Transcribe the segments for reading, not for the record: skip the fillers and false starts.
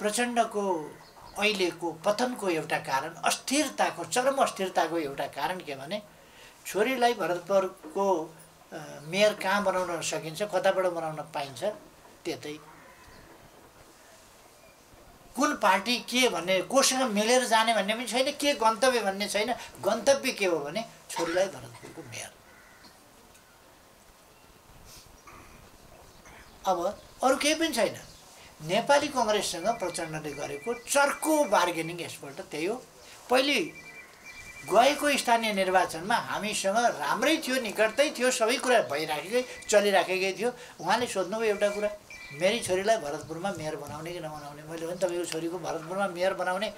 प्रचण्डको अहिलेको पतनको एउटा कारण अस्थिरताको चरम अस्थिरताको एउटा कारण के भने छोरीलाई भरतपुरको मेयर कहाँ बनाउन सकिन्छ कताबाट बनाउन पाइन्छ त्यतै कुन पार्टी के भन्ने कोसँग मिलेर जाने भन्ने पनि छैन के गन्तव्य भन्ने छैन गन्तव्य के हो भने छोरीलाई भरतपुरको मेयर अब अरु केही पनि छैन नेपाली कांग्रेससँग प्रचण्डले गरेको चर्को बार्गेनिङ यसपल्ट त्यही हो पहिले गएको स्थानीय निर्वाचनमा हामीसँग राम्रै थियो निकटै थियो सबै कुरा भइराखेकै चलिराखेकै थियो उहाँले सोध्नुभयो एउटा कुरा मेरी छोरीलाई भरतपुरमा मेयर बनाउने कि नबनाउने मैले भने तपाईको छोरीको भरतपुरमा मेयर बनाउने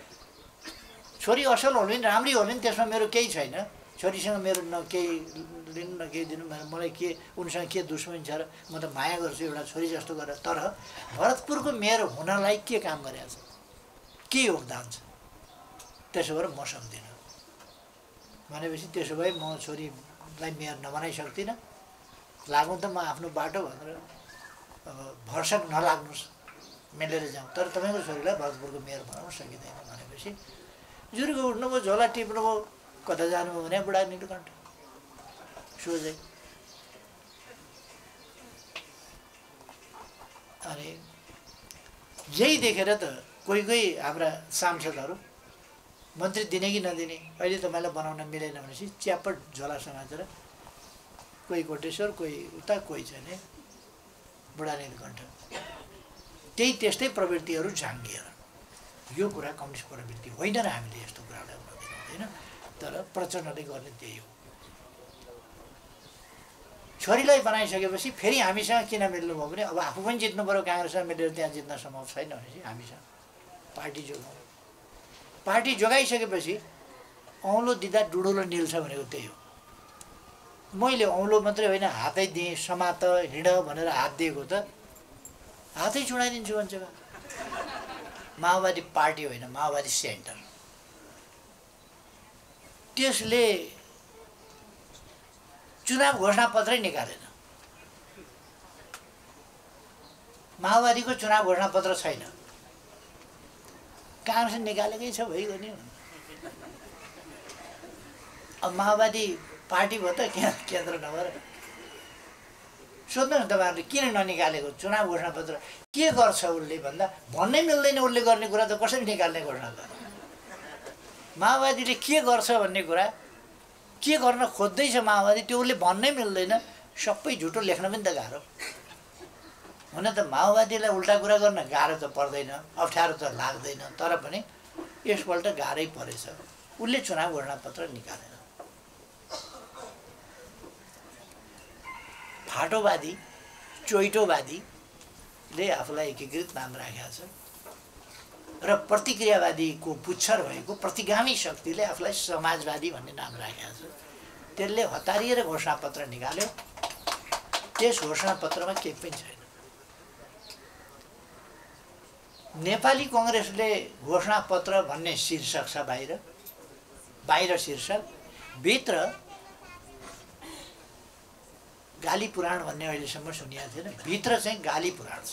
छोरी असल हो नि राम्री हो नि त्यसमा मेरो केही छैन छोरीसँग मेरो न केही लिन न केही दिनु मलाई के उनसँग के दुश्मनी छ र म त माया गर्छु एउटा छोरी जस्तो गरेर तर भरतपुरको मेयर हुनलाई के काम गरेको छ के योगदान छ त्यसो भएर म सक्दिनँ भनेपछि त्यसो भए म छोरीलाई मेयर नबनाइ सक्दिनँ लागौँ त म आफ्नो बाटो भनेर अब भर्सक नलाग्नुस् मिलेर जाउँ तर तपाईँको छोरीलाई भरतपुरको मेयर बनाउन सकिँदैन भनेपछि जुरीको उठ्नुभयो झोला टिप्नुभयो कता जानुभयो भने बुढा नीलकण्ठ सोझै अनि यही देखेर त कोही कोही हाम्रा सांसदहरू मन्त्री दिने कि नदिने अहिले तपाईलाई बनाउन मिलेन भनेपछि च्यापट झोला समातेर कोही कोटेश्वर कोही उता कोही छैन बुढा नीलकण्ठ त्यही त्यस्तै प्रवृत्तिहरू झाँगिएर यो कुरा कम्युनिस्ट प्रवृत्ति होइन र हामीले यस्तो कुरालाई हुन दिनुहुँदैन तर प्रचण्डले गर्ने त्यही हो छोरीलाई बनाइसकेपछि फेरि हामीसँग किन मिल्नुभयो भने अब आफू पनि जित्नु पऱ्यो काङ्ग्रेसमा मिलेर त्यहाँ जित्न सम्भव छैन भनेपछि हामीसँग पार्टी जोगाउनु पार्टी जोगाइसकेपछि औँलो दिँदा डुडुलो निल्छ भनेको त्यही हो मैले औँलो मात्रै होइन हातै दिएँ समात हिँड भनेर हात दिएको त हातै चुडाइदिन्छु भन्छ माओवादी पार्टी होइन माओवादी सेन्टर त्यसले चुनाव घोषणापत्रै निकालेन माओवादीको चुनाव घोषणापत्र छैन काङ्ग्रेस निकालेकै छ भइगयो नि अब माओवादी पार्टी भयो त केन्द्र नभएर सोध्नुहोस् तपाईँहरूले किन ननिकालेको चुनाव घोषणापत्र के गर्छ उसले भन्दा भन्नै मिल्दैन उसले गर्ने कुरा त कसरी निकाल्ने घोषणा गर्छ माओवादीले के गर्छ भन्ने कुरा के गर्न खोज्दैछ माओवादी त्यो उसले भन्नै मिल्दैन सबै झुटो लेख्न पनि त गाह्रो हुन त माओवादीलाई उल्टा कुरा गर्न गाह्रो त पर्दैन अप्ठ्यारो त लाग्दैन तर पनि यसपल्ट गाह्रै परेछ उसले चुनाव घोषणापत्र निकालेन फाटोवादी चोइटोवादीले आफूलाई एकीकृत नाम राखेको छ र प्रतिक्रियावादीको पुच्छर भएको प्रतिगामी शक्तिले आफूलाई समाजवादी भन्ने नाम राखेको छ त्यसले हतारिएर घोषणापत्र निकाल्यो त्यस घोषणापत्रमा केही पनि छैन नेपाली कांग्रेसले घोषणापत्र भन्ने शीर्षक छ बाहिर बाहिर शीर्षक भित्र गाली पुराण भन्ने अहिलेसम्म सुनिएको थिएन भित्र चाहिँ गाली पुराण छ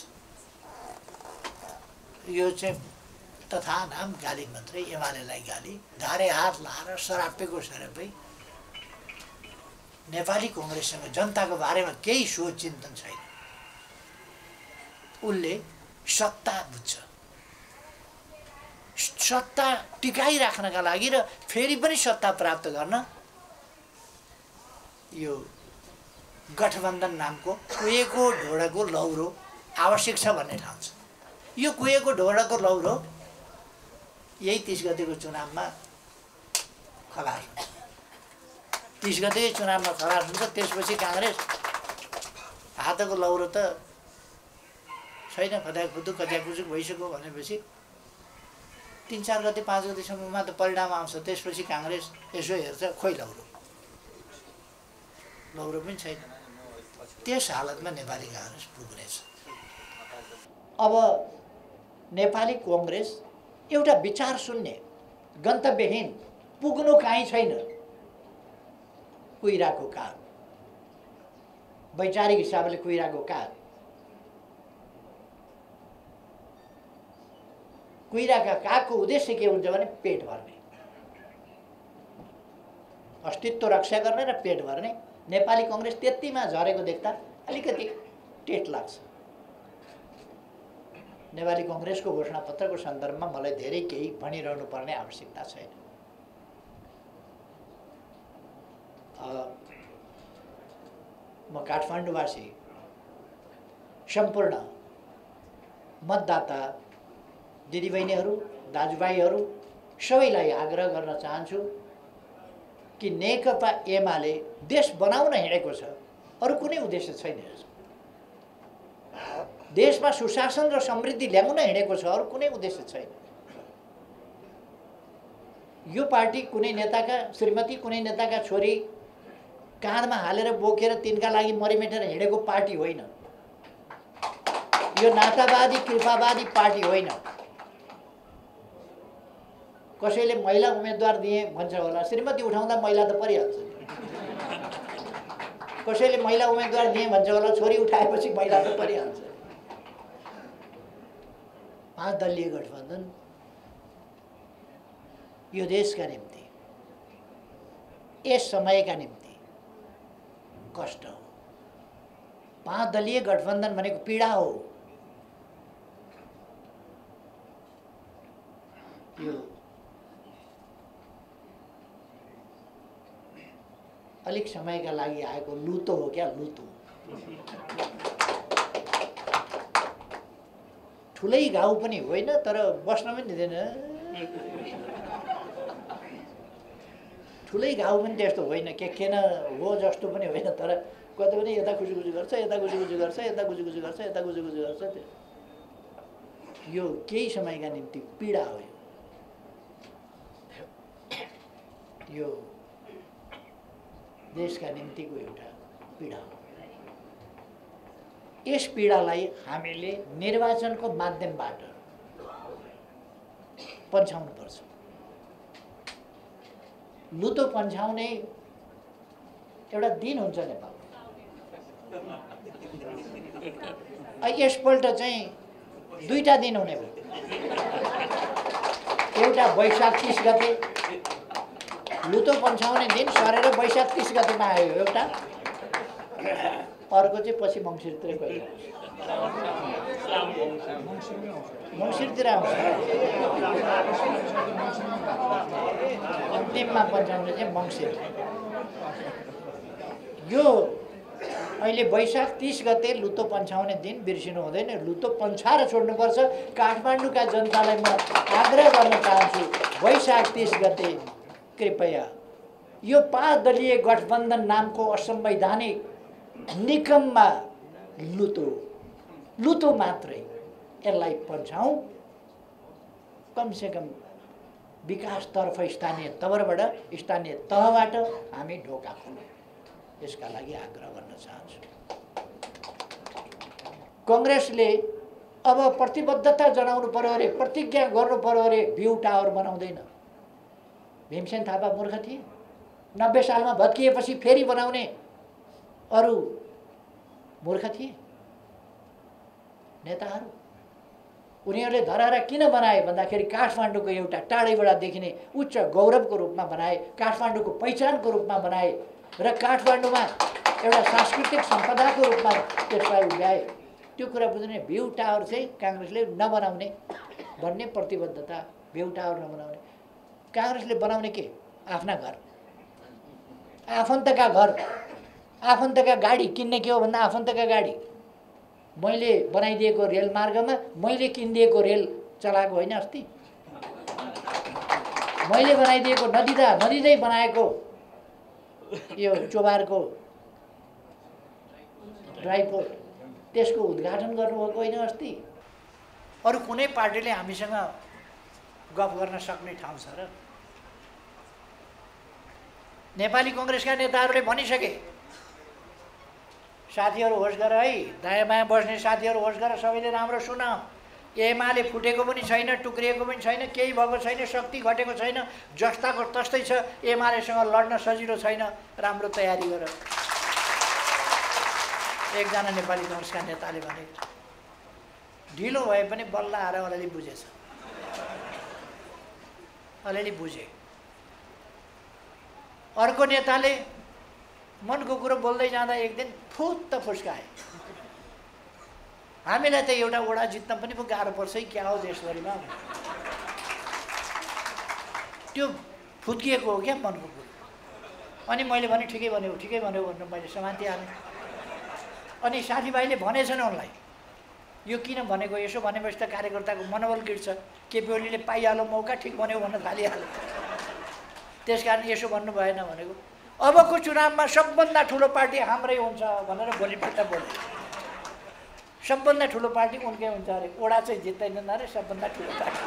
यो चाहिँ तथा नाम गाली मात्रै एमालेलाई गाली धारे हात लाएर सरापेको सरापै नेपाली कांग्रेससँग जनताको बारेमा केही सोच चिन्तन छैन उसले सत्ता बुझ्छ सत्ता टिकाइराख्नका लागि र फेरि पनि सत्ता प्राप्त गर्न यो गठबन्धन नामको कुएको ढोडाको लौरो आवश्यक छ भन्ने ठान्छ यो कुएको ढोडाको लौरो यही 30 गतेको चुनावमा खलास हुन्छ 30 गतेकै चुनावमा खलास हुन्छ त्यसपछि काङ्ग्रेस हातको लौरो त छैन खदाखुदु कच्याकुचुक भइसक्यो भनेपछि 3-4 गते 5 गतेसम्ममा त परिणाम आउँछ त्यसपछि काङ्ग्रेस यसो हेर्छ खोइ लौरो पनि छैन त्यस हालतमा नेपाली काङ्ग्रेस पुग्नेछ अब नेपाली काङ्ग्रेस एउटा विचार शून्य गन्तव्यहीन पुग्नु काहीँ छैन कुइराको काल वैचारिक हिसाबले कुइराको काल कुइरा का काको उद्देश्य के हुन्छ भने पेट भर्ने अस्तित्व रक्षा गर्ने र पेट भर्ने नेपाली कांग्रेस त्यतिमा झरेको देख्दा अलिकति टेट लाग्छ नेपाली कांग्रेसको घोषणा पत्रको सन्दर्भमा मलाई धेरै केही भनिरहनु पर्ने आवश्यकता छैन म काठमाडौँवासी सम्पूर्ण मतदाता दिदीबहिनीहरु दाजुभाइहरु सबैलाई आग्रह गर्न चाहन्छु कि नेकपा एमाले देश बनाउन हिडेको छ अरु कुनै उद्देश्य छैन देशमा सुशासन र समृद्धि ल्याउन हिडेको छ अरु कुनै उद्देश्य छैन यो पार्टी कुनै नेताका श्रीमती कुनै नेताका छोरी काँधमा हालेर बोकेर तिनका लागि मरिमेटेर हिडेको पार्टी होइन यो नातावादी कृपावादी पार्टी होइन कसैले महिला उम्मेदवार दिए भन्छ होला श्रीमती उठाउँदा महिला त परिहाल्छ कसैले महिला उम्मेदवार दिए भन्छ होला छोरी उठाएपछि महिला त परिहाल्छ पाँच दलीय गठबन्धन यो देशका निम्ति यस समयका निम्ति कष्ट हो पाँच दलीय गठबन्धन भनेको पीडा हो यो अलिक समयका लागि आएको लुतो हो क्या लुतो ठुलै गाउँ पनि होइन तर बस्न पनि दिदैन ठुलै गाउँ पनि त्यस्तो होइन के केन हो जस्तो पनि होइन तर कतै पनि यता खुजुखुजु गर्छ यता खुजुखुजु गर्छ यता खुजुखुजु गर्छ यता खुजुखुजु गर्छ यो केही समयका निम्ति पीडा हो यो देश का निम्ति को एउटा पीडा हो यस पीडालाई हामीले निर्वाचनको माध्यमबाट पन्छाउनु पर्छ लुतो पन्छाउने एउटा दिन हुन्छ नेपालमा यसपल्ट चाहिँ दुईटा दिन हुने भयो एउटा वैशाख 30 गते लुतो पन्छाउने दिन सरेर वैशाख 30 गतेमा आयो एउटा अर्को चाहिँ पछि मंसिरतिर गयो मंसिरतिर आउँछ अन्तिममा पन्छाउने चाहिँ मंसिर यो अहिले वैशाख 30 गते लुतो पन्छाउने दिन बिर्सिनु हुँदैन लुतो पन्छाएर छोड्नुपर्छ काठमाडौँका जनतालाई म आग्रह गर्न चाहन्छु वैशाख 30 गते कृपया यो पाँच दलीय गठबन्धन नामको असंवैधानिक निकममा लुतो लुतो मात्रै यसलाई पन्छाऊ कम से कम विकास तर्फ स्थानीय तहबाट हामी ढोका खोल्नु यसका लागि आग्रह गर्न चाहन्छु कांग्रेसले अब प्रतिबद्धता जनाउनु पर्यो अरे प्रतिज्ञा गर्नु पर्यो अरे भ्यू टावर बनाउँदैन भीमसेन थापा मूर्ख थिए 90 सालमा भत्किएपछि फेरि बनाउने अरु मूर्ख थिए नेताहरू उनीहरूले धरहरा किन बनाए भन्दाखेरि काठमाडौँको एउटा टाढैबाट देखिने उच्च गौरवको रूपमा बनाए काठमाडौँको पहिचानको रूपमा बनाए र काठमाडौँमा एउटा सांस्कृतिक सम्पदाको रूपमा त्यसलाई उभ्याए त्यो कुरा बुझ्ने भ्यू टावर चाहिँ कांग्रेसले नबनाउने भन्ने प्रतिबद्धता भ्यू टावर नबनाउने कांग्रेसले बनाउने के आफ्ना घर आफन्तका घर आफन्तका गाडी किन्ने के हो भन्दा आफन्तका गाडी मैले बनाइदिएको रेल मार्गमा मैले किन्दिएको रेल चलाएको होइन अस्ति मैले बनाइदिएको नदिँदै बनाएको यो चोबारको ड्राइपोर्ट त्यसको उद्घाटन गर्नुभएको होइन अस्ति अरु कुनै पार्टीले हामीसँग गफ गर्न सक्ने ठाउँ छ र नेपाली कांग्रेसका नेताहरूले भनिसके साथीहरु होस गर है दायाँमा बस्ने साथीहरु होस गर सबैले राम्रो सुन एमाले फुटेको पनि छैन टुक्रिएको पनि छैन केही भएको छैन शक्ति घटेको छैन जस्ताको तस्तै छ एमालेसँग लड्न सजिलो छैन राम्रो तयारी गर एकजना नेपाली कांग्रेसका नेताले भने ढिलो भए पनि बल्ल आएर अलिअलि बुझेछ अलिअलि बुझे अर्को नेताले मनको कुरा बोल्दै जाँदा एक दिन फुत्त फुस्काए हामीलाई त एउटा वडा जित्न पनि पो गाह्रो पर्छ है क्या हो देशभरिमा त्यो फुत्किएको हो क्या मनको कुरा अनि मैले भने ठिकै भन्यो भन्नु मैले समाति हालेँ अनि साथीभाइले भनेछन् उनलाई यो किन भनेको यसो भनेपछि त कार्यकर्ताको मनोबल गिड्छ केपी ओलीले पाइहालो मौका ठिक भन्यो भन्न थालिहाल्यो त्यसकारण यसो भन्नु भएन भनेको अबको चुनावमा सबभन्दा ठूलो पार्टी हाम्रै हुन्छ भनेर भोलिपल्ट बोले सबभन्दा ठूलो पार्टी उनकै हुन्छ अरे ओडा चाहिँ जित्दैनन् अरे सबभन्दा ठूलो पार्टी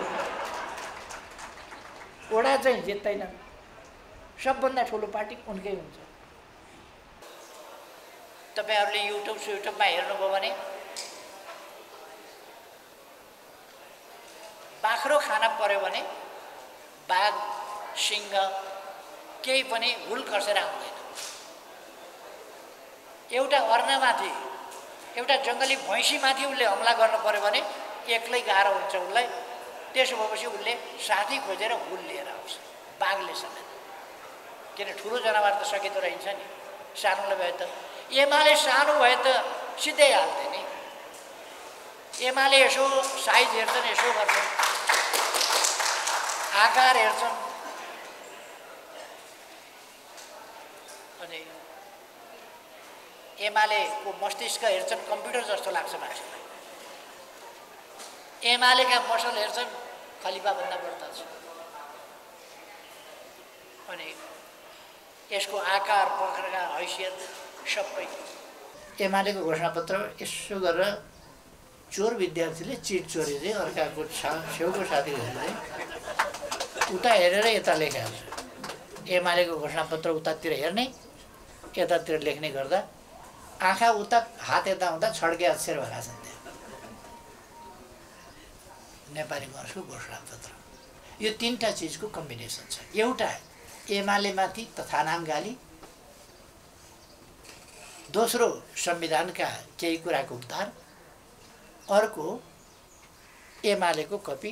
ओडा चाहिँ जित्दैनन् सबभन्दा ठूलो पार्टी उनकै हुन्छ तपाईहरुले युट्युबमा हेर्नुभयो भने बाख्रो खाना पर्यो भने बाघ सिंह केही पनि हुल खसेर आउँदैन एउटा अर्नामाथि एउटा जंगली भैँसीमाथि उले हमला गर्न पर्यो भने एक्लै गाह्रो हुन्छ उलाई त्यसो भएपछि उले साथी खोजेर हुल लिएर आउँछ बाघले समेत किन ठूलो जनावर त सकिदो रहन्छ नि सानोले भए त एमाले सानो भए त सिधै हाल्थे नि एमाले यसो साइज हेर्छन् यसो गर्छन् आकार हेर्छन् अनि एमाले को मस्तिष्क हेर्छन् कम्प्युटर जस्तो लाग्छ मान्छेलाई एमाले का मसल हेर्छन् खलिफा भन्दा बढ्ता छ अनि यसको आकार पकरका हैसियत सबै एमाले को घोषणापत्र यसो गरेर चोर विद्यार्थीले चिट चोरी चाहिँ अर्काको छेउको साथीहरुलाई उता हेरेर यता लेख्या हुन्छ एमालेको घोषणापत्र उतातिर हेर्ने यतातिर लेख्ने गर्दा आँखा उता हात यता हुँदा छड्के अक्षर भएका छन् नेपाली भाषाको घोषणापत्र यो तीनटा चीजको कम्बिनेसन छ एउटा एमालेमाथि तथानाम गाली दोस्रो संविधानका केही कुराको उद्धार अर्को एमालेको कपी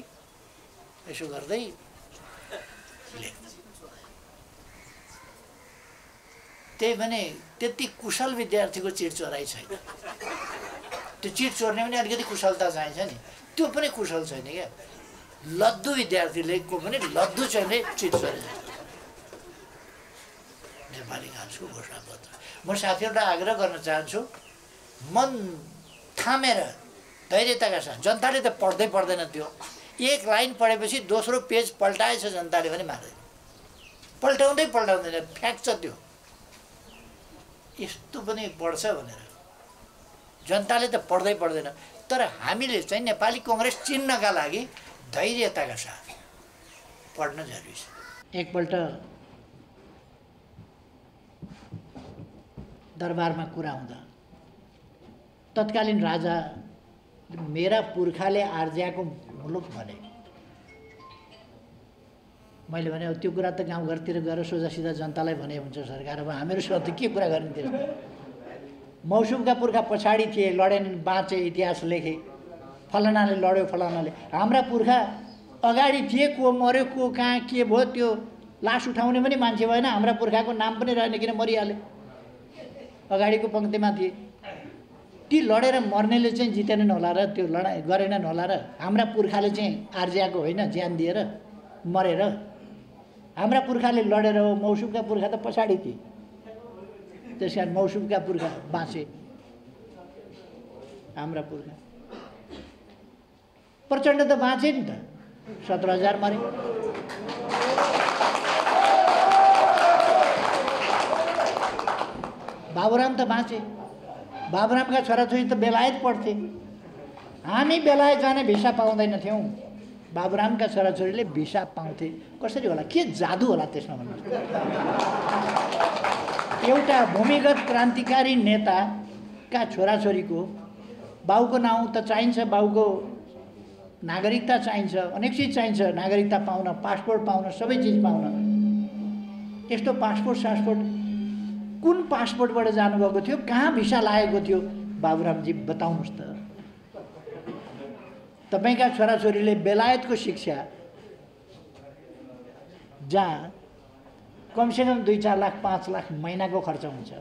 यसो गर्दै त्यही भने त्यति कुशल विद्यार्थीको चिट चोराइ छैन त्यो चिट चोर्ने पनि अलिकति कुशलता चाहिन्छ नि त्यो पनि कुशल छैन क्या लद्दु विद्यार्थीले को पनि लद्दु छैन चिट चोर्छ नेपाली कालको घोषणापत्र म साथीहरुलाई आग्रह गर्न चाहन्छु मन थामेर धैर्यताका साथ जनताले त पढ्दै पढ्दैन त्यो एक लाइन पढेपछि दोस्रो पेज पल्टाएछ जनताले पनि मार्दैन पल्टाउँदैन फ्याक्छ त्यो यस्तो पनि बढ्छ भनेर जनताले त पढ्दै पढ्दैन तर हामीले चाहिँ नेपाली कांग्रेस चिन्हका लागि धैर्यताका साथ पढ्न जरुरी छ एकपल्ट दरबारमा कुरा हुँदा तत्कालीन राजा मेरा पुर्खाले आर्ज्याको मुलुक भने मैले भने त्यो कुरा त गाउँघरतिर गएर सोझा सिधा जनतालाई भने हुन्छ सरकार अब हामीहरु सधैँ के कुरा गर्ने तिर मौसुमका पुर्खा पछाडी थिए लडेन बाँचे इतिहास लेखे फलानाले लड्यो फलानाले हाम्रा पुर्खा अगाडि थिए को मर्यो को कहाँ के भयो त्यो लास उठाउने पनि मान्छे भएन हाम्रा पुर्खाको नाम पनि रहेन किन मरिहाले अगाडिको पंक्तिमा थिए ती लडेर मर्नेले चाहिँ जितेनन् होला र त्यो लडाई गरेनन् होला र हाम्रा पुर्खाले चाहिँ आर्ज्याको होइन ज्यान दिएर मरेर हाम्रा पुर्खाले लडेर हो मौसुमका पुर्खा त पछाडी थिए त्यसकारण मौसुमका पुर्खा बाँचे हाम्रा पुर्खा प्रचण्ड त बाँचे नि त 17000 मरे बाबुराम त बाँचे बाबुराम का छोराछोरी त बेलायत पढ्थे हामी बेलायत जाने भिसा पाउँदैन थियौं बाबुराम का छोराछोरीले भिसा पाउँथे कसरी होला के जादु होला त्यसमा भन्नु एउटा भूमिगत क्रान्तिकारी नेता का छोराछोरीको बाउको नाउँ त चाहिन्छ बाउको नागरिकता चाहिन्छ अनेक चीज चाहिन्छ नागरिकता पाउन पासपोर्ट पाउन सबै चीज पाउन यस्तो पासपोर्ट कुन पासपोर्टबाट जानु भएको थियो कहाँ भिसा लागेको थियो बाबुराम जी बताउनुस् त तपाईका छोराछोरीले बेलायतको शिक्षा जहाँ कम से कम 2-4 लाख 5 लाख महिनाको खर्च हुन्छ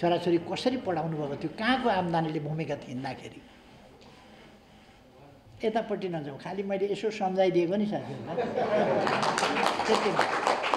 छोराछोरी कसरी पढाउनु भएको थियो कहाँको आम्दानीले भूमिका थिन्दाखेरि यतापट्टि नजाऊ खाली मैले यसो सम्झाइदिएको नि साथीहरुलाई